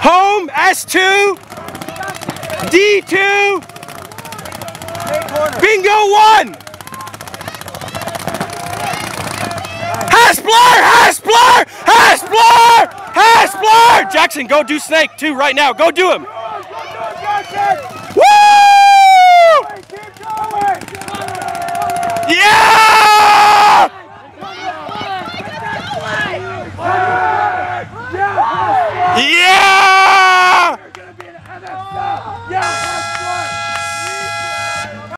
Home, S2, D2, bingo 1! Hasbler! Jackson, go do snake 2 right now. Go do him!